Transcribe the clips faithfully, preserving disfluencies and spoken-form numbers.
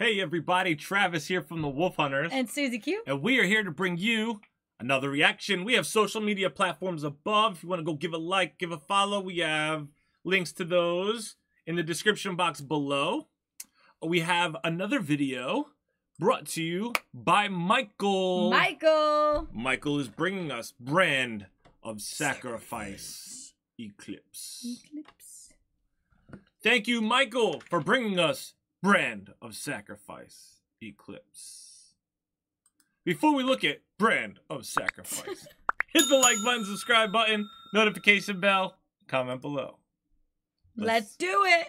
Hey everybody, Travis here from the Wolf Hunters. And Susie Q. And we are here to bring you another reaction. We have social media platforms above. If you want to go give a like, give a follow, we have links to those in the description box below. We have another video brought to you by Michael. Michael! Michael is bringing us Brand of Sacrifice, Eclipse. Eclipse. Thank you, Michael, for bringing us Brand of Sacrifice, Eclipse. Before we look at Brand of Sacrifice, hit the like button, subscribe button, notification bell, comment below. Let's, Let's do it.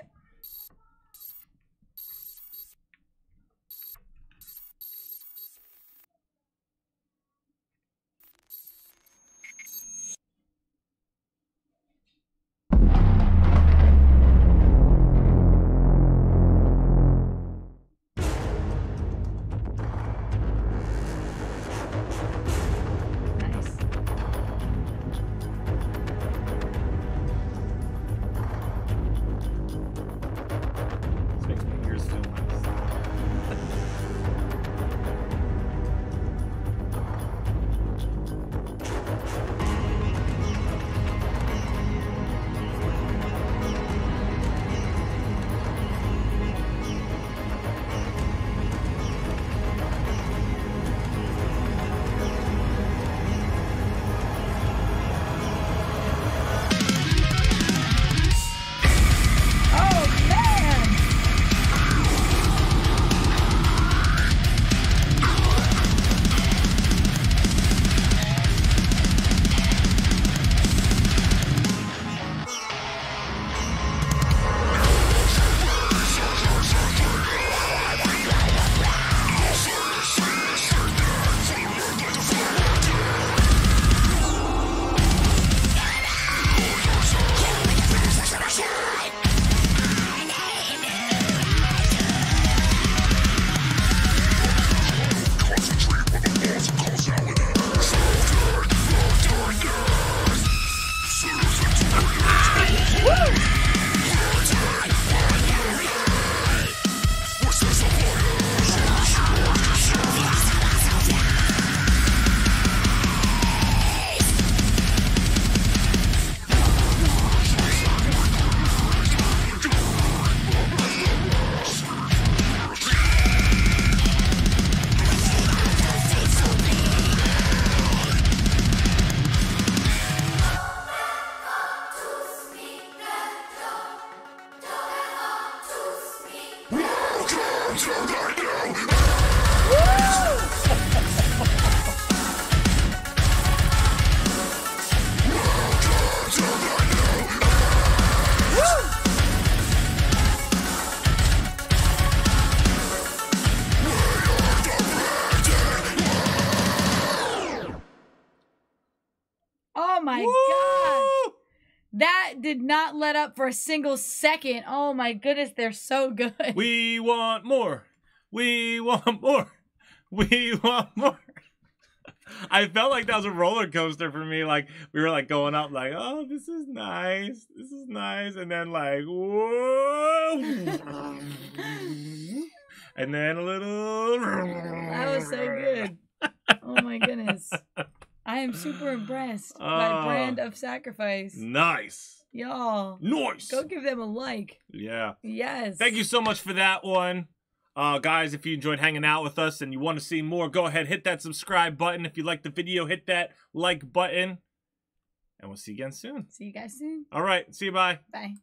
Oh my Woo! God. That did not let up for a single second. Oh my goodness, they're so good. We want more. We want more. We want more. I felt like that was a roller coaster for me. Like, we were like going up like, oh, this is nice. This is nice. And then like, whoa. And then a little. That was so good. Oh my goodness. I am super impressed uh, by Brand of Sacrifice. Nice. Y'all. Nice. Go give them a like. Yeah. Yes. Thank you so much for that one. Uh, guys, if you enjoyed hanging out with us and you want to see more, go ahead, hit that subscribe button. If you like the video, hit that like button. And we'll see you again soon. See you guys soon. All right. See you. Bye. Bye.